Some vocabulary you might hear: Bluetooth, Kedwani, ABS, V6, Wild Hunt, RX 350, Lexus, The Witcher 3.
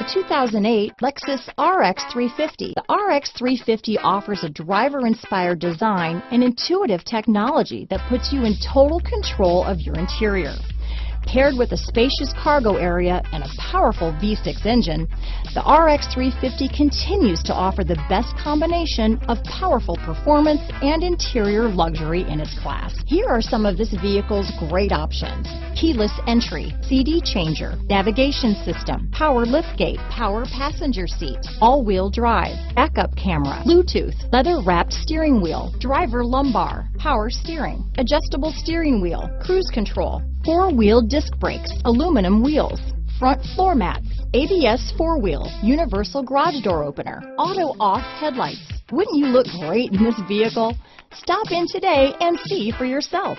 The 2008 Lexus RX 350. The RX 350 offers a driver-inspired design and intuitive technology that puts you in total control of your interior. Paired with a spacious cargo area and a powerful V6 engine, the RX 350 continues to offer the best combination of powerful performance and interior luxury in its class. Here are some of this vehicle's great options: keyless entry, CD changer, navigation system, power liftgate, power passenger seat, all-wheel drive, backup camera, Bluetooth, leather-wrapped steering wheel, driver lumbar, power steering, adjustable steering wheel, cruise control, four-wheel disc brakes, aluminum wheels, front floor mats, ABS four-wheel, universal garage door opener, auto-off headlights. Wouldn't you look great in this vehicle? Stop in today and see for yourself.